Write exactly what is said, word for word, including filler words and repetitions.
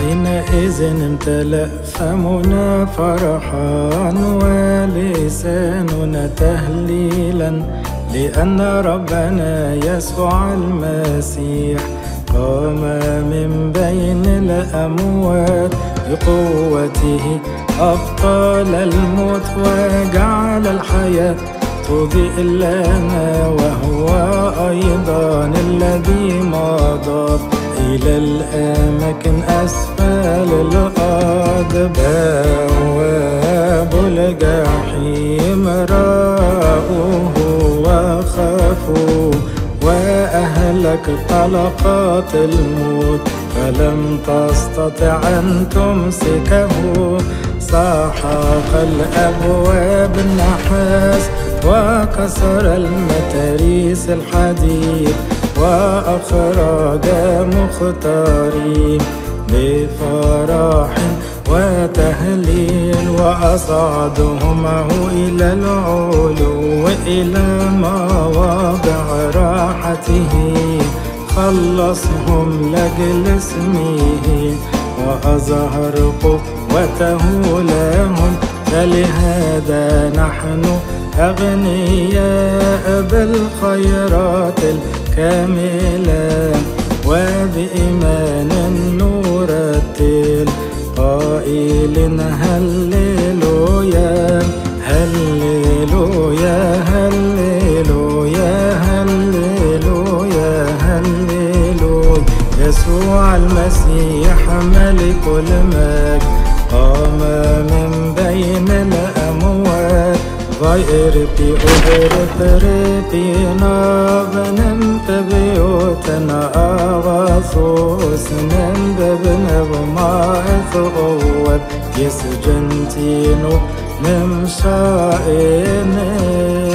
حينئذ امتلأ فمنا فرحان ولساننا تهليلا، لأن ربنا يسوع المسيح قام من بين الأموات، بقوته أبطال الموت وجعل الحياة تضيء لنا، وهو أيضا الذي مضى إلى الأماكن أسفل الأرض. بواب الجحيم رأوه وخافوا، وأهلك طلقات الموت فلم تستطع أن تمسكه. سحق الأبواب النحاس وكسر المتاريس الحديد، وأخرج مختارين بفرح وتهليل، وأصعدهم إلى العلو وإلى مواضع راحته. خلصهم لأجل اسمه وأظهر قوته لهم، فلهذا نحن أغنياء بالخيرات الكاملة، وبإيمان نرتل التيل قائلين هللويا هللويا هللويا هللويا هللويا. يسوع المسيح ملك المجد قام من بين الأموات. Vai erpi overe perepi na benem tebiotena avasos nem bebenev maeth ovet yes gentino nem saene.